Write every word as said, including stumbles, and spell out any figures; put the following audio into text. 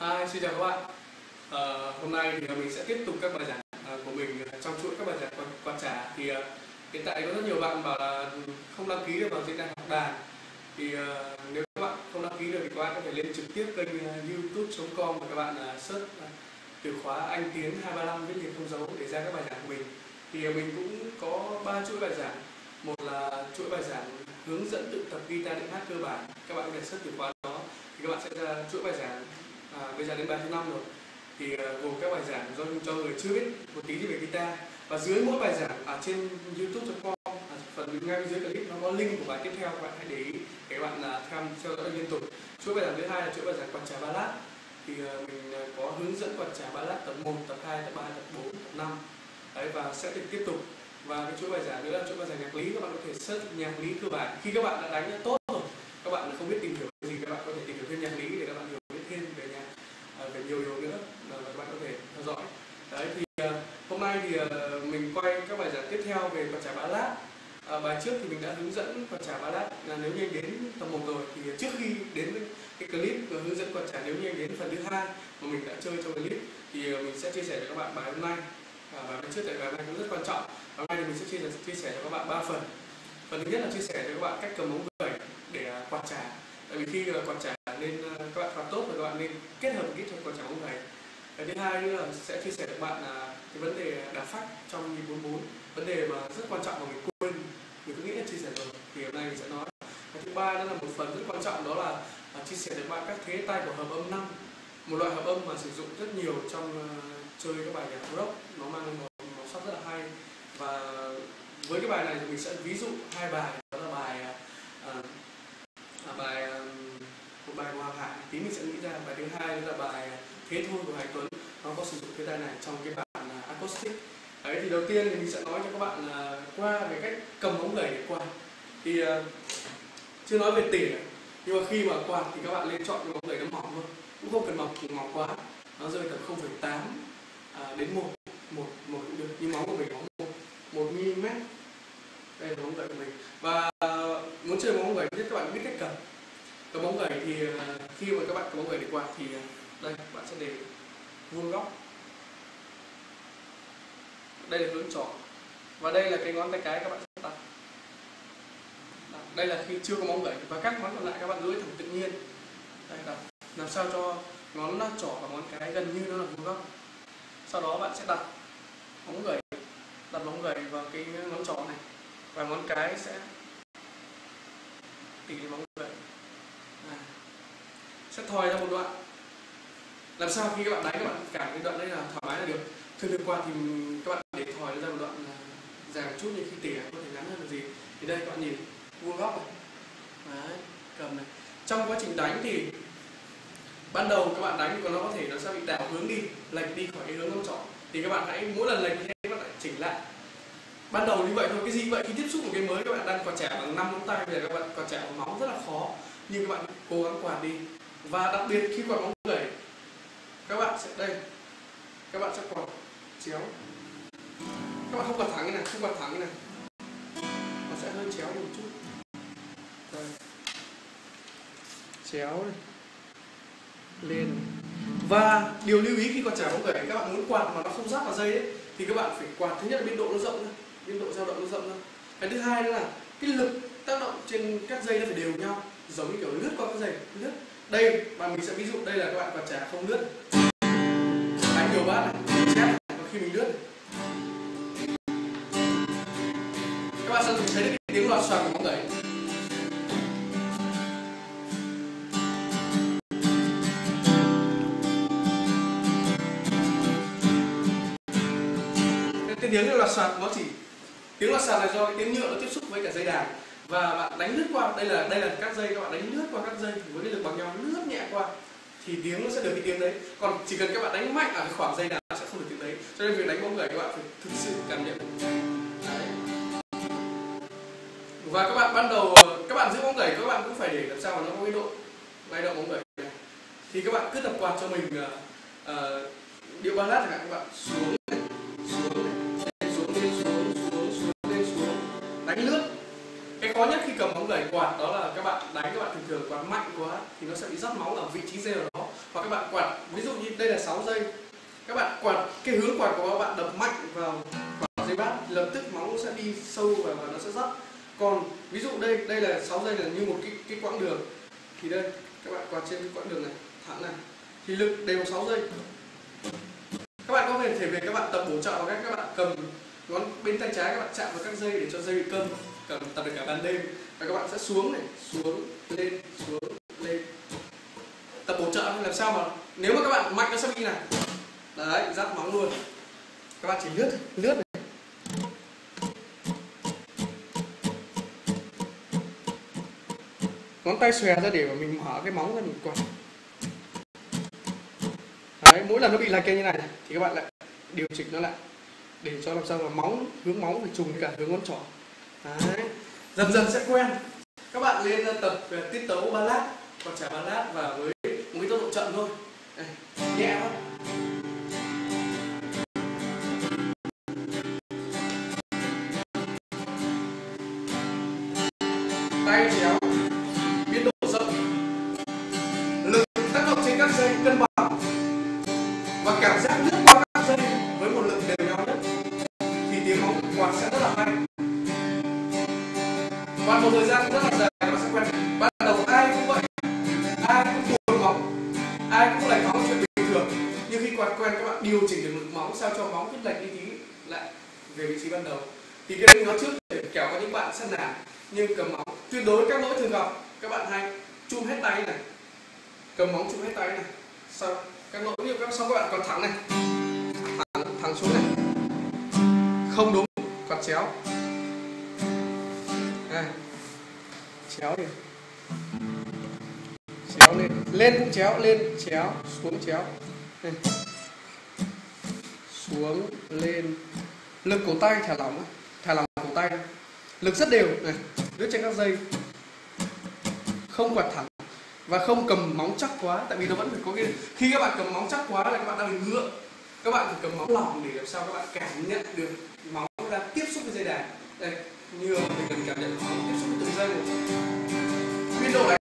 Hi, xin chào các bạn. À, hôm nay thì mình sẽ tiếp tục các bài giảng của mình trong chuỗi các bài giảng quan, quan trả. Thì uh, hiện tại có rất nhiều bạn bảo là không đăng ký được vào diễn đàn học đàn. Thì uh, nếu các bạn không đăng ký được thì các bạn có thể lên trực tiếp kênh uh, youtube chấm com và các bạn uh, search uh, từ khóa Anh Tiến hai ba lăm viết liền không dấu để ra các bài giảng của mình. Thì uh, mình cũng có ba chuỗi bài giảng. Một là chuỗi bài giảng hướng dẫn tự tập guitar điện hát cơ bản. Các bạn có thể search từ khóa đó thì các bạn sẽ ra chuỗi bài giảng. À, bây giờ đến bài thứ năm rồi. Thì uh, gồm các bài giảng do cho người chưa biết một tí về guitar. Và dưới mỗi bài giảng ở trên youtube chấm com, à, phần ngay bên dưới clip nó có link của bài tiếp theo, các bạn hãy để ý để bạn uh, tham theo dõi liên tục. Chuỗi bài giảng thứ hai là chuỗi bài giảng quạt trà Ballad. Thì uh, mình uh, có hướng dẫn quạt trà Ballad tập một, tập hai, tập ba, tập bốn, tập năm. Đấy, và sẽ tiếp tục. Và cái chuỗi bài giảng nữa là chuỗi bài giảng nhạc lý, các bạn có thể search nhạc lý cơ bản. Khi các bạn đã đánh tốt rồi, các bạn không biết tìm hiểu gì, các bạn có thể tìm hiểu thêm nhạc lý để các bạn hiểu về nhiều điều nữa mà các bạn có thể theo dõi. Đấy, thì uh, hôm nay thì uh, mình quay các bài giảng tiếp theo về quạt trà Ballad. Uh, bài trước thì mình đã hướng dẫn quạt trà Ballad. Uh, nếu như anh đến tập một rồi thì trước khi đến cái clip uh, hướng dẫn quạt trà, nếu như anh đến phần thứ hai mà mình đã chơi trong clip thì uh, mình sẽ chia sẻ với các bạn bài hôm nay. Uh, bài hôm trước tại bài hôm nay cũng rất quan trọng. Hôm nay thì mình sẽ chia, chia sẻ cho các bạn ba phần. Phần thứ nhất là chia sẻ cho các bạn cách cầm ống vẩy để uh, quạt trà. Tại vì khi uh, quạt trà nên uh, các bạn quạt tốt rồi, các bạn nên kết hợp kỹ thuật quạt trà ống vẩy. Cái thứ hai nữa là sẽ chia sẻ với bạn là cái vấn đề đà phách trong nhịp bốn bốn, vấn đề mà rất quan trọng mà mình quên, mình cứ nghĩ là chia sẻ rồi thì hôm nay mình sẽ nói. Cái thứ ba đó là một phần rất quan trọng, đó là uh, chia sẻ với bạn các thế tay của hợp âm năm, một loại hợp âm mà sử dụng rất nhiều trong uh, chơi các bài nhạc rock, nó mang một màu sắc rất là hay. Và với cái bài này thì mình sẽ ví dụ hai bài, đó là bài uh, uh, bài uh, bài của Hoàng Hải, tí mình sẽ nghĩ ra. Bài thứ hai là bài Thế Thôi của Hải Tuấn, nó có sử dụng cái tay này trong cái bản uh, acoustic. Đấy, thì đầu tiên thì mình sẽ nói cho các bạn uh, qua về cách cầm ống vẩy để quạt. Thì uh, chưa nói về tỉa, nhưng mà khi mà quạt thì các bạn nên chọn cái ống vẩy nó mỏng thôi, cũng không cần mỏng mỏng quá, nó rơi tầm không phẩy tám uh, đến một một một cũng được. Như móng của mình có một mm, đây là ống vẩy của mình. Và uh, muốn chơi ống vẩy thì các bạn biết cách cầm. Cầm ống vẩy thì khi mà các bạn cầm ống vẩy để quạt thì đây, bạn sẽ để vuông góc, đây là hướng trỏ và đây là cái ngón tay cái các bạn sẽ đặt. Đây là khi chưa có ống vẩy, và các ngón còn lại các bạn duỗi thẳng tự nhiên. Đây, đặt làm sao cho ngón trỏ và ngón cái gần như nó là vuông góc. Sau đó bạn sẽ đặt ống vẩy, đặt ống vẩy vào cái ngón trỏ này và ngón cái sẽ tỉ vào ống vẩy. À, sẽ thòi ra một đoạn, làm sao khi các bạn đánh các bạn cảm thấy đoạn đấy là thoải mái là được. Thường thường qua thì các bạn để thòi ra một đoạn dài một chút, nhưng khi tỉa có thể ngắn hơn là gì. Thì đây các bạn nhìn vuông góc này. Đấy, cầm này. Trong quá trình đánh thì ban đầu các bạn đánh còn nó có thể nó sẽ bị đảo hướng đi, lệch đi khỏi cái hướng ông chọn. Thì các bạn hãy mỗi lần lệch như thế các bạn lại chỉnh lại. Ban đầu như vậy thôi, cái gì vậy, khi tiếp xúc một cái mới các bạn đang quạt chả bằng năm ngón tay, bây giờ các bạn quạt chả bằng móng rất là khó. Nhưng các bạn cố gắng quạt đi. Và đặc biệt khi quạt ống vẩy, các bạn sẽ đây, các bạn sẽ quạt chéo. Các bạn không quạt thẳng như này, không quạt thẳng như này, nó sẽ hơi chéo một chút. Đây, chéo này, lên. Và điều lưu ý khi quạt chả ống vẩy, các bạn muốn quạt mà nó không ráp vào dây ấy, thì các bạn phải quạt, thứ nhất là biên độ nó rộng ra, biên độ dao động nó rộng ra. Cái thứ hai nữa là cái lực tác động trên các dây nó phải đều nhau, giống như kiểu lướt qua cái dây lướt. Đây, mà mình sẽ ví dụ đây là các bạn quạt trà không lướt, đánh nhiều bát này, chép. Và khi mình lướt, các bạn sẽ thấy được cái tiếng loạt xoạc của ống vẩy. Cái tiếng loạt xoạc nó chỉ tiếng loạt xoạc là do cái tiếng nhựa nó tiếp xúc với cả dây đàn. Và bạn đánh lướt qua, đây là đây là các dây, các bạn đánh lướt qua các dây với cái lực bằng nhau, lướt nhẹ qua thì tiếng nó sẽ được cái tiếng đấy. Còn chỉ cần các bạn đánh mạnh ở cái khoảng dây nào sẽ không được tiếng đấy. Cho nên việc đánh bóng người các bạn phải thực sự cảm nhận đấy. Và các bạn ban đầu các bạn giữ bóng người các bạn cũng phải để làm sao mà nó có cái độ lay động bóng người này. Thì các bạn cứ tập quạt cho mình uh, điệu Ballad chẳng hạn, các bạn xuống này, xuống này, xuống lên, xuống xuống xuống lên, xuống đánh lướt. Cái khó nhất khi cầm ống vẩy quạt đó là các bạn đánh, các bạn thường thường quạt mạnh quá thì nó sẽ bị rắt máu ở vị trí dây ở đó. Và các bạn quạt, ví dụ như đây là sáu giây, các bạn quạt, cái hướng quạt của các bạn đập mạnh vào vào dây bát, lập tức máu sẽ đi sâu và, và nó sẽ dắt. Còn ví dụ đây đây là sáu giây là như một cái, cái quãng đường, thì đây các bạn quạt trên cái quãng đường này thẳng này thì lực đều sáu giây. Các bạn có thể thể về các bạn tập bổ trợ bằng cách các bạn cầm ngón bên tay trái, các bạn chạm vào các dây để cho dây bị cân, cầm tập được cả ban đêm. Và các bạn sẽ xuống này, xuống lên, xuống lên, tập bổ trợ làm sao mà nếu mà các bạn mạnh nó sẽ bị này đấy, dắt móng luôn. Các bạn chỉ lướt lướt này. Ngón tay xòe ra để mà mình mở cái móng ra mình quạt. Đấy, mỗi lần nó bị lệch như này thì các bạn lại điều chỉnh nó lại để cho làm sao là móng, hướng móng phải trùng với cả hướng ngón trỏ. Đấy, dần dần sẽ quen. Các bạn lên tập về tiết tấu ballad, còn trả ballad và với một cái tốc độ chậm thôi. Đây, nhẹ thôi. Tay chéo, biên độ rộng, lực tác động trên các dây cân bằng và cảm giác lướt qua các dây với một lực đều nhau nhất thì tiếng móng quạt sẽ rất là hay. Và một thời gian rất là dài các bạn sẽ quen. Ban đầu ai cũng vậy, ai cũng buồn móng, ai cũng lệch móng, chuyện bình thường. Nhưng khi quạt quen các bạn điều chỉnh được lực móng sao cho móng cứ lệch đi tí lại về vị trí ban đầu. Thì cái đấy nói trước để kéo có những bạn sẽ nản nhưng cầm móng tuyệt đối các lỗi thường gặp. Các bạn hay chum hết tay này, cầm móng chum hết tay này, sau các lỗi như các sau các bạn còn thẳng này, thẳng thẳng xuống này, không đúng, quạt chéo. Đây. Chéo đi, chéo lên, lên cũng chéo, lên chéo, xuống chéo, đây. Xuống lên, lực cổ tay thả lỏng, thả lỏng cổ tay, lực rất đều, này, lướt trên các dây, không quạt thẳng và không cầm móng chắc quá, tại vì nó vẫn phải có cái khi các bạn cầm móng chắc quá là các bạn đang bị ngựa, các bạn phải cầm móng lỏng để làm sao các bạn cảm nhận được móng đang tiếp xúc với dây đàn, đây. Như mình cần cảm nhận móng tiếp xúc với từng dây một. Biên độ này